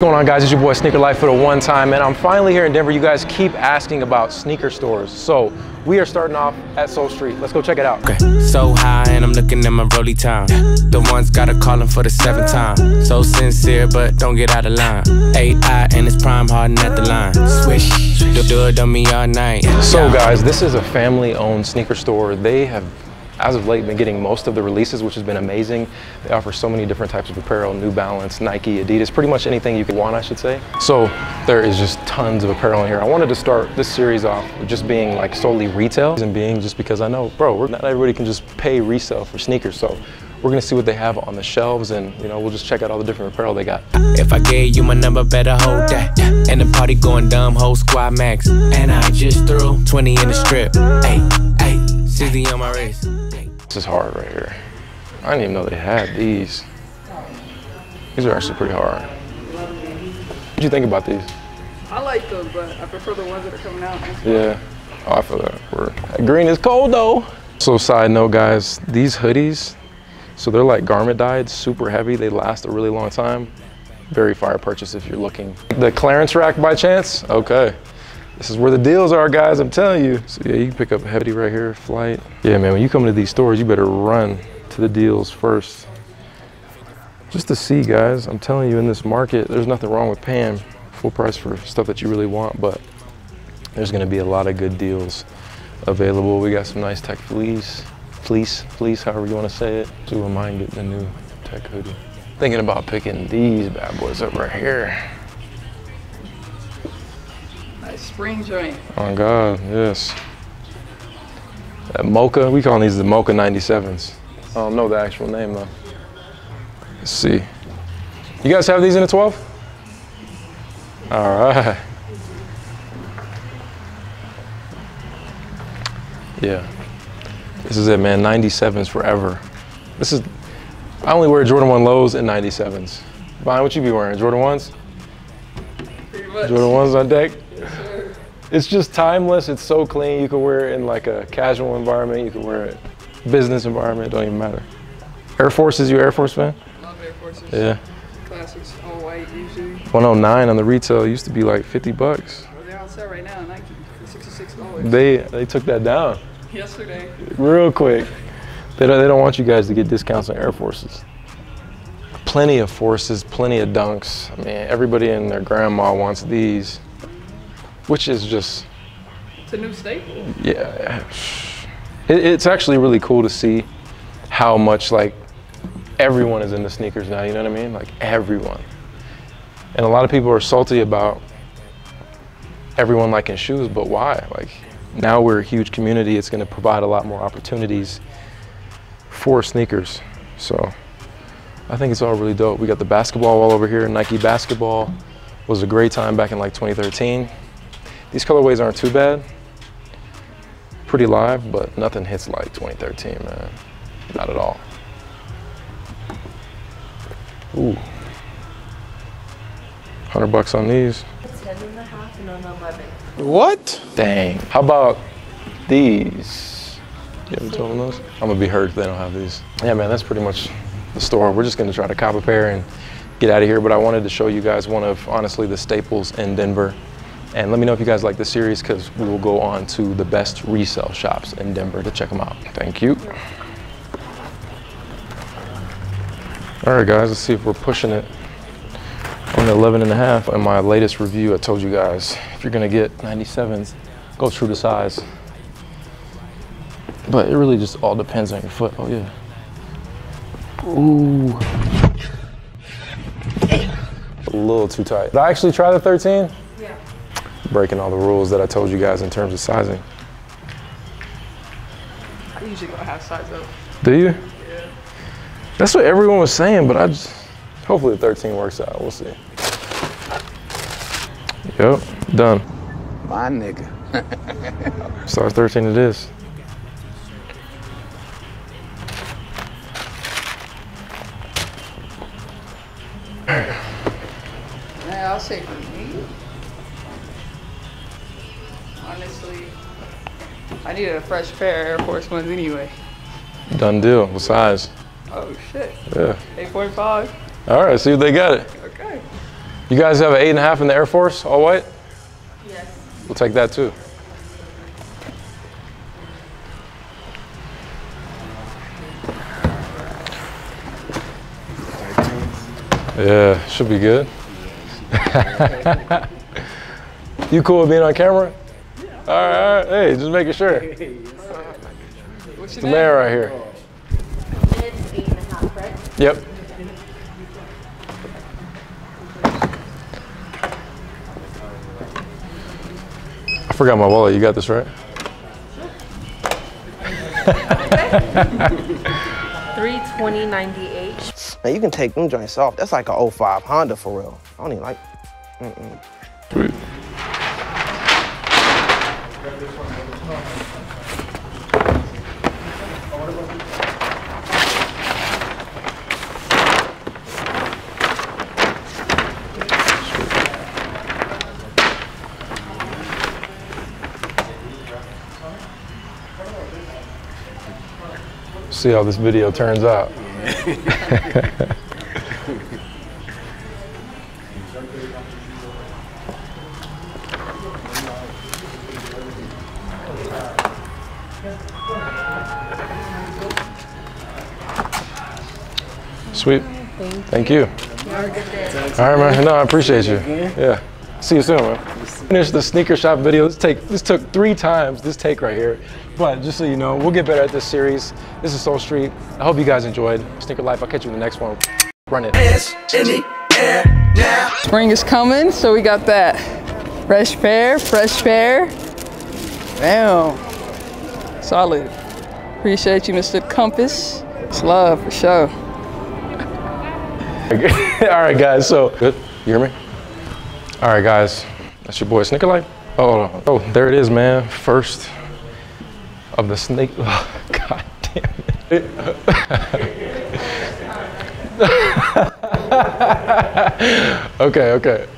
What's going on, guys? It's your boy Sneaker Life for the one time, and I'm finally here in Denver. You guys keep asking about sneaker stores, so we are starting off at Soul Street. Let's go check it out. Okay. So high and I'm looking at my rolly time. The one's gotta call him for the 7th time. So sincere, but don't get out of line. AI and it's prime harden at the line. Swish, do it on me all night. So guys, this is a family-owned sneaker store. They have, as of late, been getting most of the releases, which has been amazing. They offer so many different types of apparel: New Balance, Nike, Adidas, pretty much anything you could want, I should say. So there is just tons of apparel in here. I wanted to start this series off with just being like solely retail, and being just because I know, bro, not everybody can just pay resale for sneakers. So we're gonna see what they have on the shelves, and you know, we'll just check out all the different apparel they got. If I gave you my number, better hold that. And the party going dumb, whole squad max. And I just threw 20 in the strip. Hey, hey, see the on my race. This is hard right here. I didn't even know they had these. These are actually pretty hard. What do you think about these? I like those, but I prefer the ones that are coming out. Yeah, oh, I feel that. That green is cold though. So side note, guys, these hoodies, so they're like garment dyed, super heavy. They last a really long time. Very fire purchase if you're looking. The clearance rack by chance? Okay. This is where the deals are, guys, I'm telling you. So yeah, you can pick up a heavy right here, Flight. Yeah, man, when you come to these stores, you better run to the deals first. Just to see, guys, I'm telling you, in this market, there's nothing wrong with paying full price for stuff that you really want, but there's gonna be a lot of good deals available. We got some nice tech fleece, however you wanna say it. So I might get the new tech hoodie. Thinking about picking these bad boys up right here. Spring joint. Oh God, yes. That Mocha, we call these the Mocha 97s. I don't know the actual name though. Let's see. You guys have these in a 12? All right. Yeah. This is it, man, 97s forever. This is, I only wear Jordan 1 lows and 97s. Vine, what you be wearing, Jordan 1s? Pretty much. Jordan 1s on deck? It's just timeless, it's so clean. You can wear it in like a casual environment, you can wear it business environment, it don't even matter. Air Force, is you Air Force fan? Love Air Forces. Yeah. Classics, all white usually. 109 on the retail, used to be like 50 bucks. Well, they're on sale right now, Nike, for $66. They took that down. Yesterday. Real quick. They don't want you guys to get discounts on Air Forces. Plenty of Forces, plenty of Dunks. I mean, everybody and their grandma wants these. Which is just... It's a new staple. Yeah. It's actually really cool to see how much like everyone is into sneakers now, you know what I mean? Like everyone. And a lot of people are salty about everyone liking shoes, but why? Like now we're a huge community. It's gonna provide a lot more opportunities for sneakers. So I think it's all really dope. We got the basketball all over here. Nike basketball was a great time back in like 2013. These colorways aren't too bad. Pretty live, but nothing hits like 2013, man. Not at all. Ooh. $100 on these. It's 10.5 and on 11. What? Dang. How about these? You haven't told them those? I'm gonna be hurt if they don't have these. Yeah, man, that's pretty much the store. We're just gonna try to cop a pair and get out of here, but I wanted to show you guys one of, honestly, the staples in Denver. And let me know if you guys like this series, because we will go on to the best resale shops in Denver to check them out. Thank you. All right, guys, let's see if we're pushing it on the 11.5. In my latest review, I told you guys, if you're gonna get 97s, go true to size. But it really just all depends on your foot. Oh yeah. Ooh. A little too tight. Did I actually try the 13? Yeah. Breaking all the rules that I told you guys in terms of sizing. I usually go half size up. Do you? Yeah. That's what everyone was saying, but I just, hopefully the 13 works out. We'll see. Yep, done. My nigga. Size 13 it is. Yeah, I'll say for me. Honestly, I needed a fresh pair of Air Force 1s anyway. Done deal. What size? Oh, shit. Yeah. 8.5. All right, see if they got it. Okay. You guys have an 8.5 in the Air Force, all white? Yes. We'll take that too. Yeah, should be good. You cool with being on camera? Yeah. All right. Hey, just making sure. What's the mayor right here. It's 8.5, right? Yep. I forgot my wallet. You got this, right? $320.98. Man, you can take them joints off. That's like an 05 Honda for real. I don't even like. Sweet. See how this video turns out. Sweet. Thank you. All right, man. No, I appreciate you. Yeah. See you soon, man. Finish the sneaker shop video. This took 3 times, this take right here. But just so you know, we'll get better at this series. This is Soul Street. I hope you guys enjoyed. Sneaker Life, I'll catch you in the next one. Run it. It's in the air now. Spring is coming, so we got that fresh pair, fresh pair. Damn. Solid. Appreciate you, Mr. Compass. It's love, for sure. All right, guys, so. Good, you hear me? All right, guys, that's your boy, Sneaker Life. Oh, there it is, man. First. Of the snake, oh, god damn it. Okay.